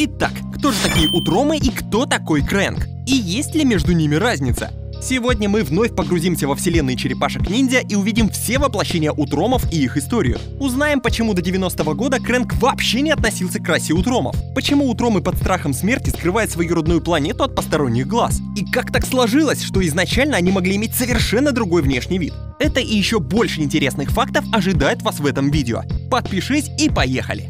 Итак, кто же такие утромы и кто такой Крэнк? И есть ли между ними разница? Сегодня мы вновь погрузимся во вселенную черепашек-ниндзя и увидим все воплощения утромов и их историю. Узнаем, почему до 90-го года Крэнк вообще не относился к расе утромов, почему утромы под страхом смерти скрывают свою родную планету от посторонних глаз, и как так сложилось, что изначально они могли иметь совершенно другой внешний вид. Это и еще больше интересных фактов ожидает вас в этом видео. Подпишись и поехали!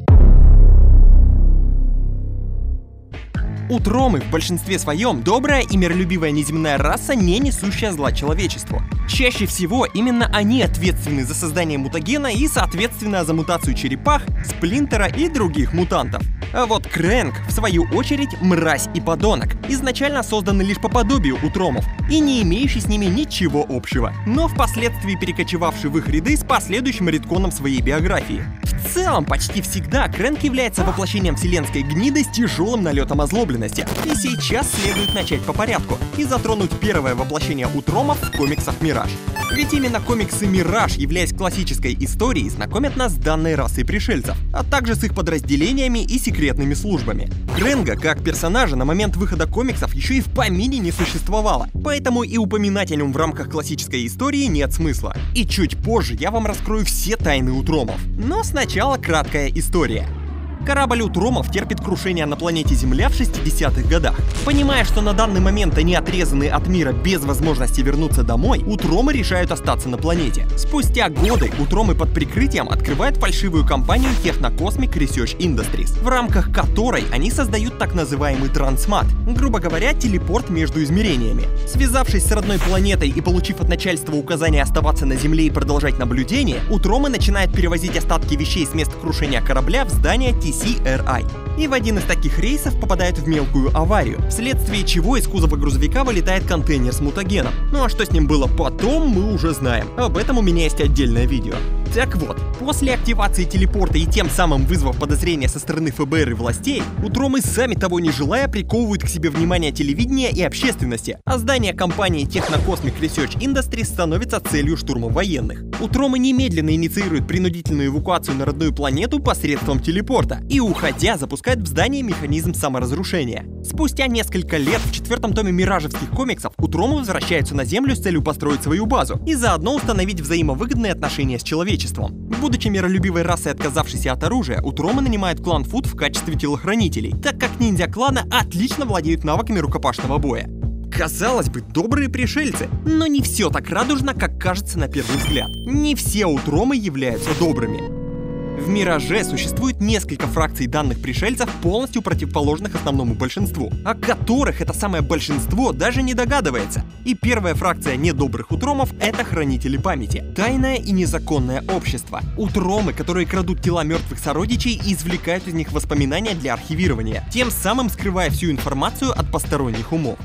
Утромы в большинстве своем добрая и миролюбивая неземная раса, не несущая зла человечеству. Чаще всего именно они ответственны за создание мутагена и, соответственно, за мутацию черепах, сплинтера и других мутантов. А вот Крэнк, в свою очередь, мразь и подонок, изначально созданы лишь по подобию утромов и не имеющий с ними ничего общего, но впоследствии перекочевавший в их ряды с последующим редконом своей биографии. В целом, почти всегда Крэнк является воплощением вселенской гниды с тяжелым налетом озлобленности, и сейчас следует начать по порядку и затронуть первое воплощение утромов в комиксах «Мираж». Ведь именно комиксы «Мираж», являясь классической историей, знакомят нас с данной расой пришельцев, а также с их подразделениями и секретными службами. Крэнга как персонажа на момент выхода комиксов еще и в помине не существовало, поэтому и упоминать о нем в рамках классической истории нет смысла. И чуть позже я вам раскрою все тайны утромов. Но сначала краткая история. Корабль утромов терпит крушение на планете Земля в 60-х годах. Понимая, что на данный момент они отрезаны от мира без возможности вернуться домой, утромы решают остаться на планете. Спустя годы утромы под прикрытием открывают фальшивую компанию Technocosmic Research Industries, в рамках которой они создают так называемый трансмат, грубо говоря, телепорт между измерениями. Связавшись с родной планетой и получив от начальства указание оставаться на Земле и продолжать наблюдение, утромы начинают перевозить остатки вещей с места крушения корабля в здание TCRI. И в один из таких рейсов попадают в мелкую аварию, вследствие чего из кузова грузовика вылетает контейнер с мутагеном. Ну а что с ним было потом, мы уже знаем. Об этом у меня есть отдельное видео. Так вот, после активации телепорта и тем самым вызвав подозрения со стороны ФБР и властей, утромы, сами того не желая, приковывают к себе внимание телевидения и общественности, а здание компании Technocosmic Research Industries становится целью штурма военных. Утромы немедленно инициируют принудительную эвакуацию на родную планету посредством телепорта и, уходя, запускают в здание механизм саморазрушения. Спустя несколько лет в четвертом томе миражевских комиксов утромы возвращаются на Землю с целью построить свою базу и заодно установить взаимовыгодные отношения с человечеством. Будучи миролюбивой расой, отказавшейся от оружия, утромы нанимают клан Фуд в качестве телохранителей, так как ниндзя клана отлично владеют навыками рукопашного боя. Казалось бы, добрые пришельцы, но не все так радужно, как кажется на первый взгляд. Не все утромы являются добрыми. В «Мираже» существует несколько фракций данных пришельцев, полностью противоположных основному большинству, о которых это самое большинство даже не догадывается. И первая фракция недобрых утромов — это хранители памяти. Тайное и незаконное общество. Утромы, которые крадут тела мертвых сородичей и извлекают из них воспоминания для архивирования, тем самым скрывая всю информацию от посторонних умов.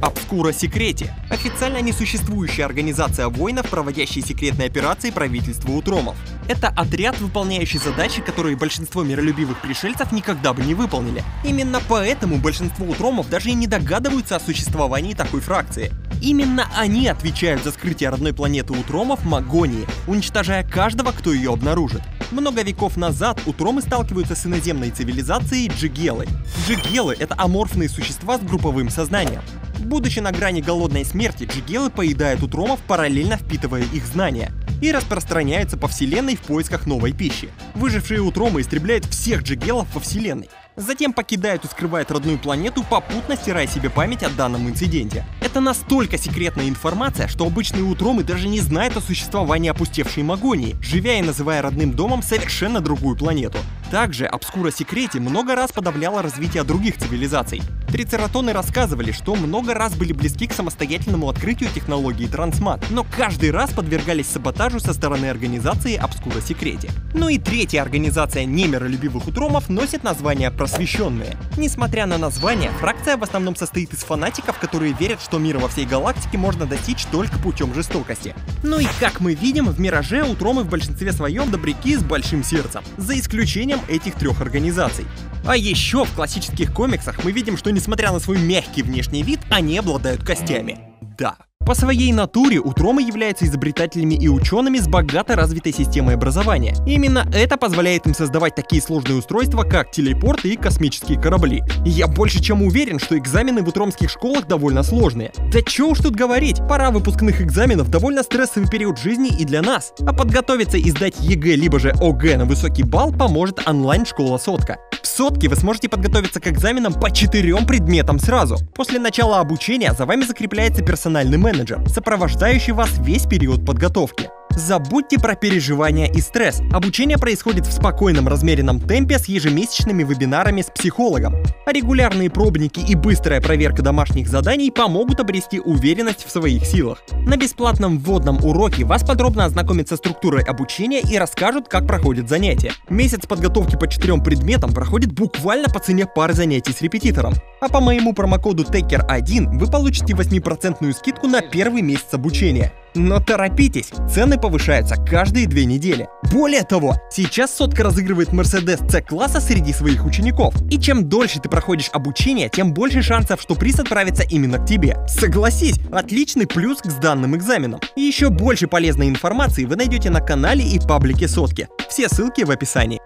Обскура Секрете – официально несуществующая организация воинов, проводящая секретные операции правительства утромов. Это отряд, выполняющий задачи, которые большинство миролюбивых пришельцев никогда бы не выполнили. Именно поэтому большинство утромов даже и не догадываются о существовании такой фракции. Именно они отвечают за скрытие родной планеты утромов Магонии, уничтожая каждого, кто ее обнаружит. Много веков назад утромы сталкиваются с иноземной цивилизацией джигелы. Джигелы — это аморфные существа с групповым сознанием. Будучи на грани голодной смерти, джигелы поедают утромов, параллельно впитывая их знания, и распространяются по вселенной в поисках новой пищи. Выжившие утромы истребляют всех джигелов во вселенной. Затем покидают и скрывают родную планету, попутно стирая себе память о данном инциденте. Это настолько секретная информация, что обычные утромы даже не знают о существовании опустевшей Магонии, живя и называя родным домом совершенно другую планету. Также Обскура Секрете много раз подавляла развитие других цивилизаций. Трицератоны рассказывали, что много раз были близки к самостоятельному открытию технологии трансмат, но каждый раз подвергались саботажу со стороны организации Обскура Секрете. Ну и третья организация немиролюбивых утромов носит название «Просвещенные». Несмотря на название, фракция в основном состоит из фанатиков, которые верят, что мира во всей галактике можно достичь только путем жестокости. Ну и как мы видим, в «Мираже» утромы в большинстве своем добряки с большим сердцем, за исключением этих трех организаций. А еще в классических комиксах мы видим, что несмотря на свой мягкий внешний вид, они обладают костями. Да. По своей натуре утромы являются изобретателями и учеными с богато развитой системой образования. Именно это позволяет им создавать такие сложные устройства, как телепорты и космические корабли. И я больше чем уверен, что экзамены в утромских школах довольно сложные. Да чё уж тут говорить, пора выпускных экзаменов довольно стрессовый период жизни и для нас. А подготовиться и сдать ЕГЭ либо же ОГЭ на высокий балл поможет онлайн-школа Сотка. В Сотке вы сможете подготовиться к экзаменам по 4 предметам сразу. После начала обучения за вами закрепляется персональный менеджер, сопровождающий вас весь период подготовки. Забудьте про переживания и стресс. Обучение происходит в спокойном, размеренном темпе с ежемесячными вебинарами с психологом. А регулярные пробники и быстрая проверка домашних заданий помогут обрести уверенность в своих силах. На бесплатном вводном уроке вас подробно ознакомят со структурой обучения и расскажут, как проходят занятия. Месяц подготовки по 4 предметам проходит буквально по цене пары занятий с репетитором. А по моему промокоду TECHER1 вы получите 8% скидку на первый месяц обучения. Но торопитесь, цены повышаются каждые 2 недели. Более того, сейчас Сотка разыгрывает Мерседес С-класса среди своих учеников. И чем дольше ты проходишь обучение, тем больше шансов, что приз отправится именно к тебе. Согласись, отличный плюс к сданным экзаменам. И еще больше полезной информации вы найдете на канале и паблике Сотки. Все ссылки в описании.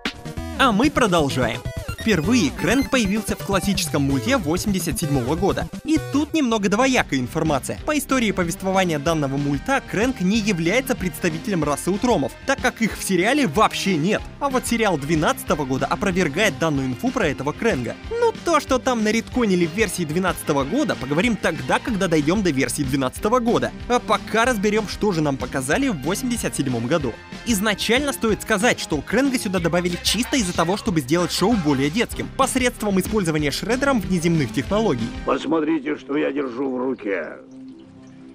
А мы продолжаем. Впервые Крэнк появился в классическом мульте 1987 года. И тут немного двоякая информация. По истории повествования данного мульта Крэнк не является представителем расы утромов, так как их в сериале вообще нет. А вот сериал 2012 года опровергает данную инфу про этого Крэнга. Ну то, что там наредконили в версии 2012 года, поговорим тогда, когда дойдем до версии 2012 года. А пока разберем, что же нам показали в 1987 году. Изначально стоит сказать, что Крэнга сюда добавили чисто из-за того, чтобы сделать шоу более детским, посредством использования Шреддером внеземных технологий. Посмотрите, что я держу в руке.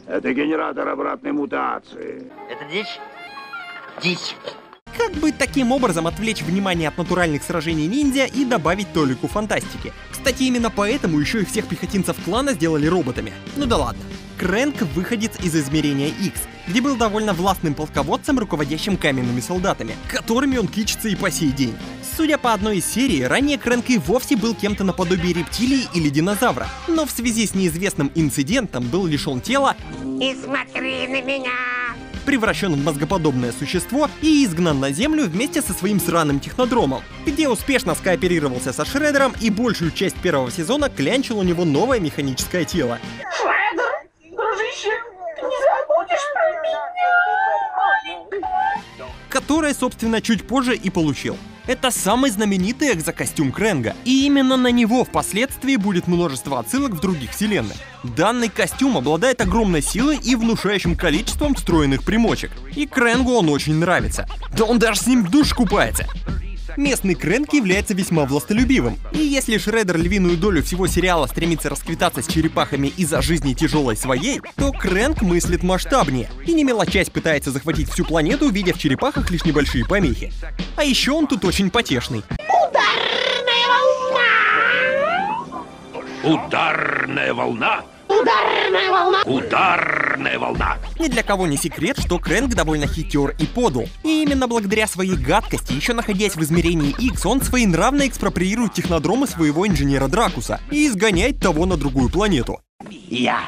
Это генератор обратной мутации. Это дичь? Дичь. Как бы таким образом отвлечь внимание от натуральных сражений ниндзя и добавить толику фантастики. Кстати, именно поэтому еще и всех пехотинцев клана сделали роботами. Ну да ладно. Крэнк выходец из измерения X, где был довольно властным полководцем, руководящим каменными солдатами, которыми он кичится и по сей день. Судя по одной из серий, ранее Крэнк и вовсе был кем-то наподобие рептилии или динозавра, но в связи с неизвестным инцидентом был лишен тела «Не смотри на меня», превращен в мозгоподобное существо и изгнан на Землю вместе со своим сраным технодромом, где успешно скооперировался со Шреддером и большую часть первого сезона клянчил у него новое механическое тело. Которое, собственно, чуть позже и получил. Это самый знаменитый экзокостюм Крэнга, и именно на него впоследствии будет множество отсылок в других вселенных. Данный костюм обладает огромной силой и внушающим количеством встроенных примочек, и Крэнгу он очень нравится. Да он даже с ним в душ купается! Местный Крэнк является весьма властолюбивым, и если Шреддер львиную долю всего сериала стремится расквитаться с черепахами из-за жизни тяжелой своей, то Крэнк мыслит масштабнее и не мелочась пытается захватить всю планету, видя в черепахах лишь небольшие помехи. А еще он тут очень потешный. Ударная волна! Ударная волна! Ударная волна! Ни для кого не секрет, что Крэнк довольно хитер и подл. И именно благодаря своей гадкости, еще находясь в измерении X, он своенравно экспроприирует технодромы своего инженера Дракуса и изгоняет того на другую планету. Я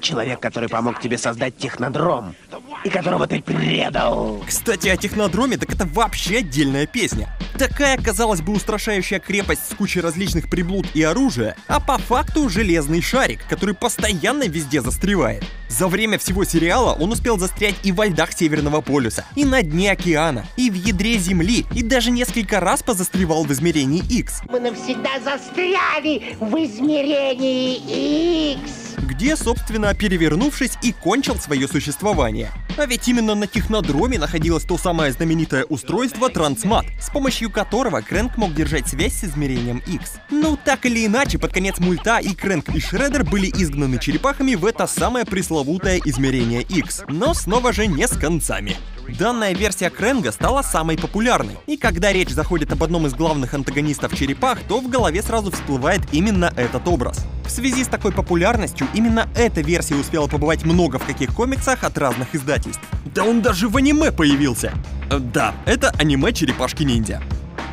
человек, который помог тебе создать технодром, и которого ты предал. Кстати, о технодроме, так это вообще отдельная песня. Такая, казалось бы, устрашающая крепость с кучей различных приблуд и оружия, а по факту железный шарик, который постоянно везде застревает. За время всего сериала он успел застрять и во льдах Северного полюса, и на дне океана, и в ядре Земли, и даже несколько раз позастревал в измерении X. Мы навсегда застряли в измерении X. Где, собственно, перевернувшись и кончил свое существование. А ведь именно на технодроме находилось то самое знаменитое устройство Трансмат, с помощью которого Крэнк мог держать связь с измерением X. Ну так или иначе, под конец мульта и Крэнк, и Шреддер были изгнаны черепахами в это самое пресловутое измерение X, но снова же не с концами. Данная версия Крэнга стала самой популярной, и когда речь заходит об одном из главных антагонистов черепах, то в голове сразу всплывает именно этот образ. В связи с такой популярностью именно эта версия успела побывать много в каких комиксах от разных издательств. Да он даже в аниме появился! Да, это аниме «Черепашки-ниндзя».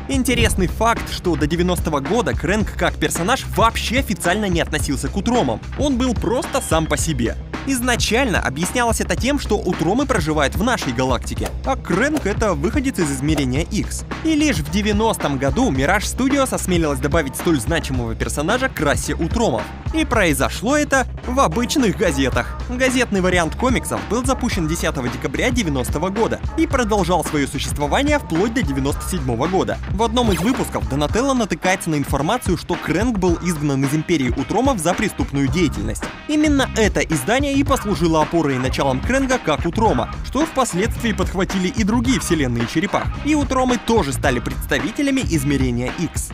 Интересный факт, что до 90-го года Крэнк как персонаж вообще официально не относился к утромам, он был просто сам по себе. Изначально объяснялось это тем, что Утромы проживают в нашей галактике, а Крэнк — это выходец из измерения X. И лишь в 90-м году Mirage Studios осмелилась добавить столь значимого персонажа к расе Утромов. И произошло это в обычных газетах. Газетный вариант комиксов был запущен 10 декабря 90-го года и продолжал свое существование вплоть до 97-го года. В одном из выпусков Донателло натыкается на информацию, что Крэнк был изгнан из империи Утромов за преступную деятельность. Именно это издание и послужило опорой и началом Крэнга как Утрома, что впоследствии подхватили и другие вселенные черепах. И Утромы тоже стали представителями измерения X.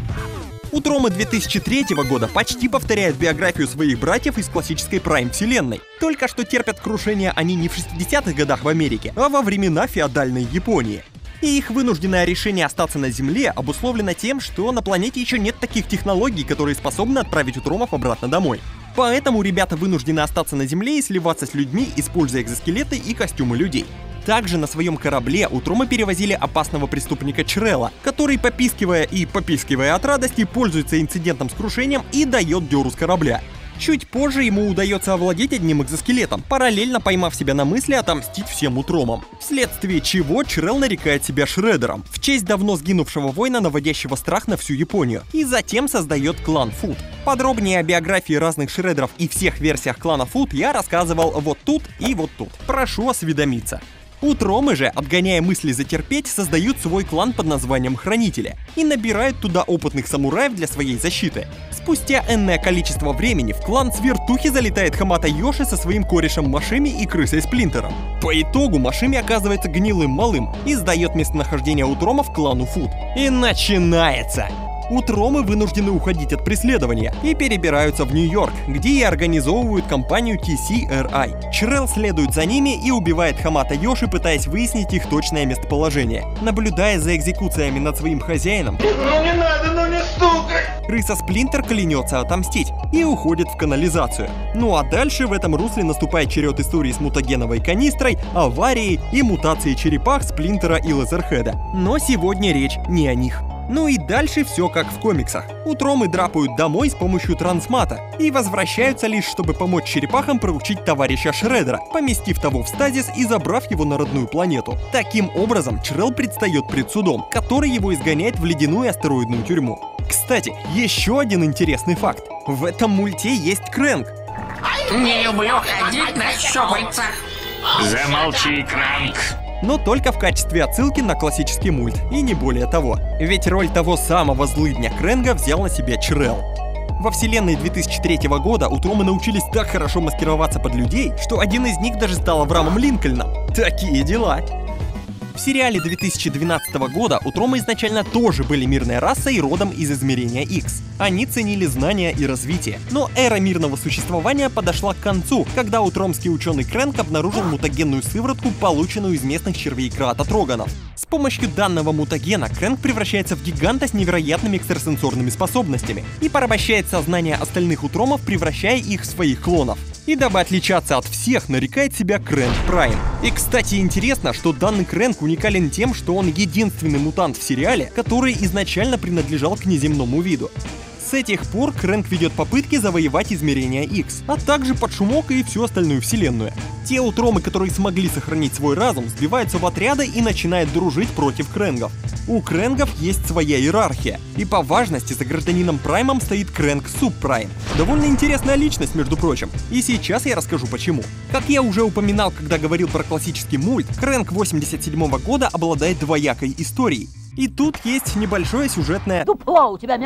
Утромы 2003 года почти повторяют биографию своих братьев из классической прайм-вселенной. Только что терпят крушение они не в 60-х годах в Америке, а во времена феодальной Японии. И их вынужденное решение остаться на Земле обусловлено тем, что на планете еще нет таких технологий, которые способны отправить Утромов обратно домой. Поэтому ребята вынуждены остаться на Земле и сливаться с людьми, используя экзоскелеты и костюмы людей. Также на своем корабле Утромы перевозили опасного преступника Чрелла, который, попискивая и попискивая от радости, пользуется инцидентом с крушением и дает дёру с корабля. Чуть позже ему удается овладеть одним экзоскелетом, параллельно поймав себя на мысли отомстить всем Утромам. Вследствие чего Чрелл нарекает себя Шреддером, в честь давно сгинувшего воина, наводящего страх на всю Японию, и затем создает клан Фуд. Подробнее о биографии разных Шреддеров и всех версиях клана Фуд я рассказывал вот тут и вот тут. Прошу осведомиться. Утромы же, отгоняя мысли затерпеть, создают свой клан под названием Хранители и набирают туда опытных самураев для своей защиты. Спустя энное количество времени в клан Свертухи залетает Хамато Йоши со своим корешем Машими и крысой Сплинтером. По итогу Машими оказывается гнилым малым и сдает местонахождение Утромов клану Фуд. И начинается! Утромы вынуждены уходить от преследования и перебираются в Нью-Йорк, где и организовывают компанию TCRI. Чрелл следует за ними и убивает Хамато Йоши, пытаясь выяснить их точное местоположение. Наблюдая за экзекуциями над своим хозяином, «Ну не надо, ну не стукай!», крыса Сплинтер клянется отомстить и уходит в канализацию. Ну а дальше в этом русле наступает черед истории с мутагеновой канистрой, аварией и мутацией черепах Сплинтера и Лазерхеда. Но сегодня речь не о них. Ну и дальше все как в комиксах. Утромы драпают домой с помощью трансмата и возвращаются лишь, чтобы помочь черепахам проучить товарища Шреддера, поместив того в стазис и забрав его на родную планету. Таким образом, Чрелл предстает пред судом, который его изгоняет в ледяную астероидную тюрьму. Кстати, еще один интересный факт. В этом мульте есть Крэнк. Не люблю ходить на щупальцах. Замолчи, Крэнк. Но только в качестве отсылки на классический мульт, и не более того. Ведь роль того самого злыдня Крэнга взял на себя Чрелл. Во вселенной 2003 года Утромы научились так хорошо маскироваться под людей, что один из них даже стал Авраамом Линкольном. Такие дела. В сериале 2012 года Утромы изначально тоже были мирной расой и родом из измерения X. Они ценили знания и развитие. Но эра мирного существования подошла к концу, когда утромский ученый Крэнк обнаружил мутагенную сыворотку, полученную из местных червей кратотроганов. С помощью данного мутагена Крэнк превращается в гиганта с невероятными экстрасенсорными способностями и порабощает сознание остальных утромов, превращая их в своих клонов. И дабы отличаться от всех, нарекает себя Крэнк Прайм. И, кстати, интересно, что данный Крэнк уникален тем, что он единственный мутант в сериале, который изначально принадлежал к неземному виду. С этих пор Крэнк ведет попытки завоевать измерение X, а также под шумок и всю остальную вселенную. Те утромы, которые смогли сохранить свой разум, сбиваются в отряды и начинают дружить против Крэнгов. У Крэнгов есть своя иерархия, и по важности за гражданином Праймом стоит Крэнк Субпрайм. Довольно интересная личность, между прочим, и сейчас я расскажу почему. Как я уже упоминал, когда говорил про классический мульт, Крэнк 87-го года обладает двоякой историей. И тут есть небольшое сюжетное дупло у тебя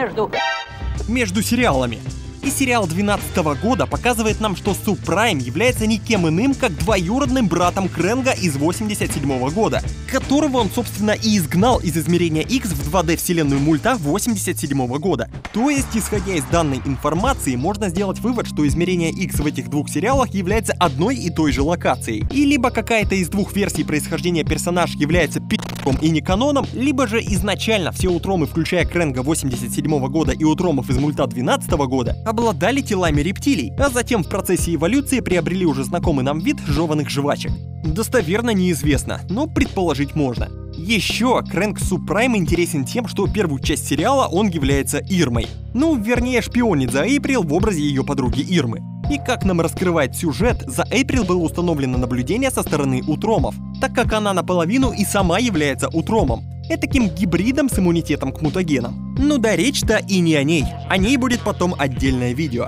между сериалами. И сериал 2012 года показывает нам, что Субпрайм является никем иным, как двоюродным братом Крэнга из 87 года, которого он, собственно, и изгнал из измерения X в 2D-вселенную мульта 87 года. То есть, исходя из данной информации, можно сделать вывод, что измерение X в этих двух сериалах является одной и той же локацией. И либо какая-то из двух версий происхождения персонаж является пи***ком и не каноном, либо же изначально все утромы, включая Крэнга 87 года и утромов из мульта 2012 года, обладали телами рептилий, а затем в процессе эволюции приобрели уже знакомый нам вид жеваных жвачек. Достоверно неизвестно, но предположить можно. Еще Крэнк Субпрайм интересен тем, что первую часть сериала он является Ирмой. Ну, вернее, шпионит за Эйприл в образе ее подруги Ирмы. И как нам раскрывает сюжет, за Эйприл было установлено наблюдение со стороны утромов, так как она наполовину и сама является утромом, этаким гибридом с иммунитетом к мутагенам. Ну да речь-то и не о ней, о ней будет потом отдельное видео.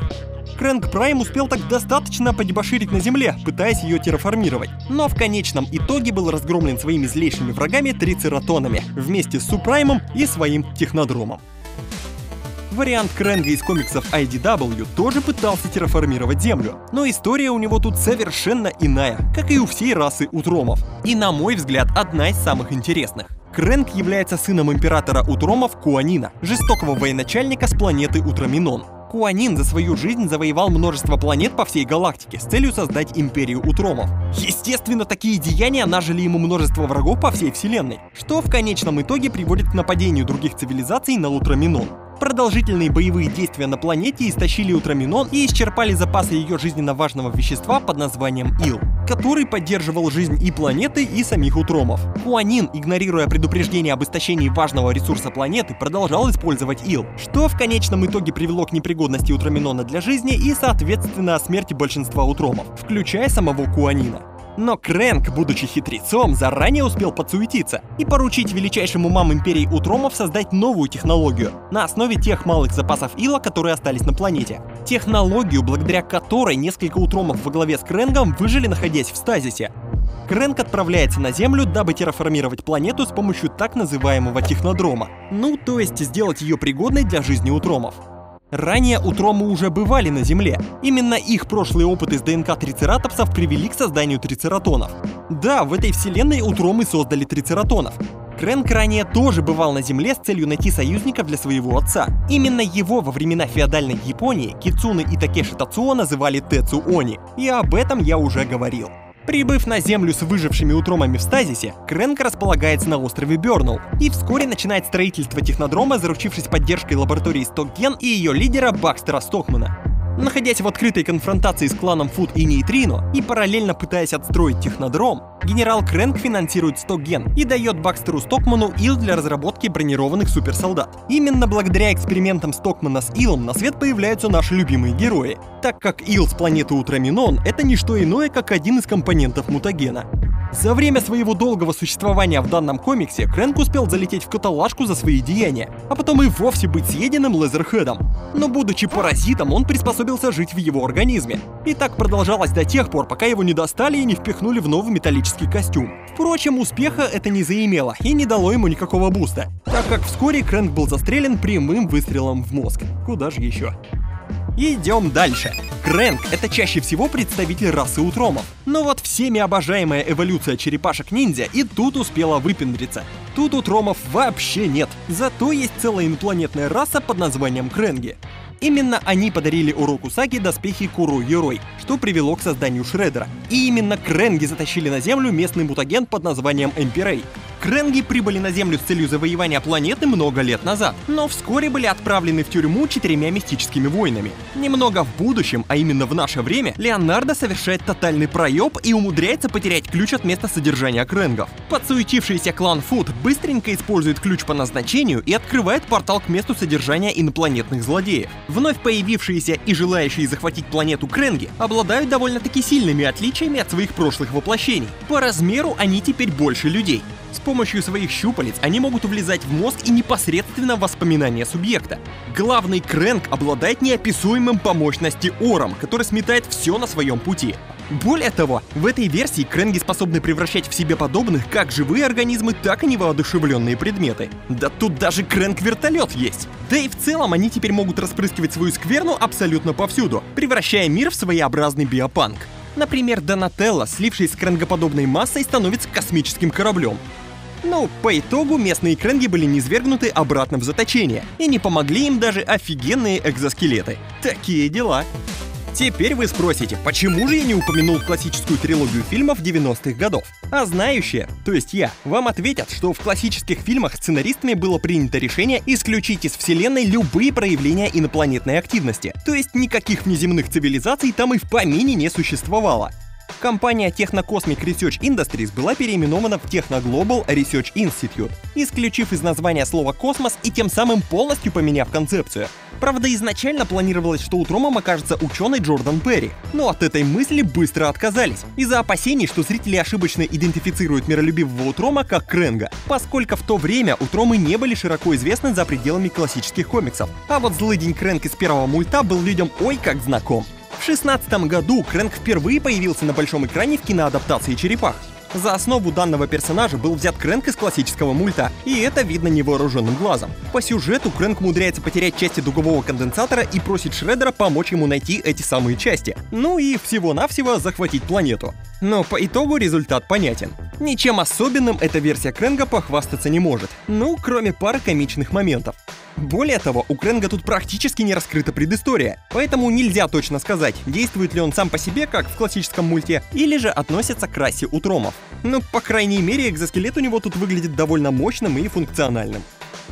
Крэнк Прайм успел так достаточно подебоширить на Земле, пытаясь ее терраформировать, но в конечном итоге был разгромлен своими злейшими врагами трицератонами, вместе с Супраймом и своим технодромом. Вариант Крэнга из комиксов IDW тоже пытался терраформировать Землю, но история у него тут совершенно иная, как и у всей расы утромов, и, на мой взгляд, одна из самых интересных. Крэнг является сыном императора утромов Куанина, жестокого военачальника с планеты Утраминон. Куанин за свою жизнь завоевал множество планет по всей галактике с целью создать империю утромов. Естественно, такие деяния нажили ему множество врагов по всей вселенной, что в конечном итоге приводит к нападению других цивилизаций на Утраминон. Продолжительные боевые действия на планете истощили Утраминон и исчерпали запасы ее жизненно важного вещества под названием ил, который поддерживал жизнь и планеты, и самих утромов. Куанин, игнорируя предупреждение об истощении важного ресурса планеты, продолжал использовать ил, что в конечном итоге привело к непригодности Утраминона для жизни и, соответственно, смерти большинства утромов, включая самого Куанина. Но Крэнк, будучи хитрецом, заранее успел подсуетиться и поручить величайшим умам империи утромов создать новую технологию на основе тех малых запасов ила, которые остались на планете. Технологию, благодаря которой несколько утромов во главе с Крэнгом выжили, находясь в стазисе. Крэнк отправляется на Землю, дабы терраформировать планету с помощью так называемого технодрома, ну то есть сделать ее пригодной для жизни утромов. Ранее утромы уже бывали на Земле. Именно их прошлые опыты с ДНК трицератопсов привели к созданию трицератонов. Да, в этой вселенной утромы создали трицератонов. Крэнк ранее тоже бывал на Земле с целью найти союзников для своего отца. Именно его во времена феодальной Японии Кицуне и Такеши Тацуо называли Тэцу Они, и об этом я уже говорил. Прибыв на Землю с выжившими утромами в стазисе, Крэнк располагается на острове Бёрнул и вскоре начинает строительство технодрома, заручившись поддержкой лаборатории Стокген и ее лидера Бакстера Стокмана. Находясь в открытой конфронтации с кланом Фуд и Нейтрино и параллельно пытаясь отстроить технодром, генерал Крэнк финансирует Стокген и дает Бакстеру Стокману ил для разработки бронированных суперсолдат. Именно благодаря экспериментам Стокмана с илом на свет появляются наши любимые герои, так как ил с планеты Утраминон — это не что иное, как один из компонентов мутагена. За время своего долгого существования в данном комиксе Крэнк успел залететь в каталажку за свои деяния, а потом и вовсе быть съеденным Лезерхедом. Но будучи паразитом, он приспособился жить в его организме. И так продолжалось до тех пор, пока его не достали и не впихнули в новый металлический костюм. Впрочем, успеха это не заимело и не дало ему никакого буста, так как вскоре Крэнк был застрелен прямым выстрелом в мозг. Куда же еще? Идем дальше. Крэнк — это чаще всего представитель расы утромов. Но вот всеми обожаемая эволюция черепашек-ниндзя и тут успела выпендриться. Тут утромов вообще нет, зато есть целая инопланетная раса под названием Крэнги. Именно они подарили Уроку Саги доспехи Куру-Юрой, что привело к созданию Шреддера. И именно Крэнги затащили на Землю местный мутаген под названием Эмпирей. Крэнги прибыли на Землю с целью завоевания планеты много лет назад, но вскоре были отправлены в тюрьму 4 мистическими воинами. Немного в будущем, а именно в наше время, Леонардо совершает тотальный проеб и умудряется потерять ключ от места содержания крэнгов. Подсуетившийся клан Фуд быстренько использует ключ по назначению и открывает портал к месту содержания инопланетных злодеев. Вновь появившиеся и желающие захватить планету крэнги обладают довольно-таки сильными отличиями от своих прошлых воплощений. По размеру они теперь больше людей. С помощью своих щупалец они могут влезать в мозг и непосредственно в воспоминания субъекта. Главный Крэнк обладает неописуемым по мощности ором, который сметает все на своем пути. Более того, в этой версии крэнги способны превращать в себе подобных как живые организмы, так и невоодушевленные предметы. Да тут даже крэнк-вертолет есть! Да и в целом они теперь могут распрыскивать свою скверну абсолютно повсюду, превращая мир в своеобразный биопанк. Например, Донателло, слившись с крэнгоподобной массой, становится космическим кораблем. Но по итогу местные крэнги были низвергнуты обратно в заточение, и не помогли им даже офигенные экзоскелеты. Такие дела. Теперь вы спросите, почему же я не упомянул классическую трилогию фильмов 90-х годов? А знающие, то есть я, вам ответят, что в классических фильмах сценаристами было принято решение исключить из вселенной любые проявления инопланетной активности, то есть никаких внеземных цивилизаций там и в помине не существовало. Компания Technocosmic Research Industries была переименована в Technoglobal Research Institute, исключив из названия слово «космос» и тем самым полностью поменяв концепцию. Правда, изначально планировалось, что утром окажется ученый Джордан Перри, но от этой мысли быстро отказались из-за опасений, что зрители ошибочно идентифицируют миролюбивого Утрома как Крэнга, поскольку в то время Утромы не были широко известны за пределами классических комиксов, а вот злыдень Крэнг из первого мульта был людям ой как знаком. В 2016 году Крэнг впервые появился на большом экране в киноадаптации «Черепах». За основу данного персонажа был взят Крэнг из классического мульта, и это видно невооруженным глазом. По сюжету Крэнг умудряется потерять части дугового конденсатора и просит Шреддера помочь ему найти эти самые части, ну и всего-навсего захватить планету. Но по итогу результат понятен. Ничем особенным эта версия Крэнга похвастаться не может, ну кроме пары комичных моментов. Более того, у Крэнга тут практически не раскрыта предыстория, поэтому нельзя точно сказать, действует ли он сам по себе, как в классическом мульте, или же относится к расе утромов. Ну, по крайней мере, экзоскелет у него тут выглядит довольно мощным и функциональным.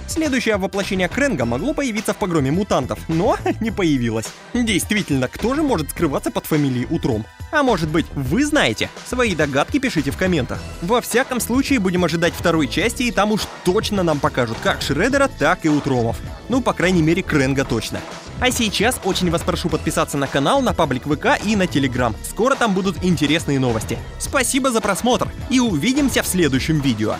Следующее воплощение Крэнга могло появиться в «Погроме мутантов», но не появилось. Действительно, кто же может скрываться под фамилией Утром? А может быть, вы знаете? Свои догадки пишите в комментах. Во всяком случае, будем ожидать второй части, и там уж точно нам покажут как Шреддера, так и Утромов. Ну, по крайней мере, Крэнга точно. А сейчас очень вас прошу подписаться на канал, на паблик ВК и на Телеграм. Скоро там будут интересные новости. Спасибо за просмотр, и увидимся в следующем видео.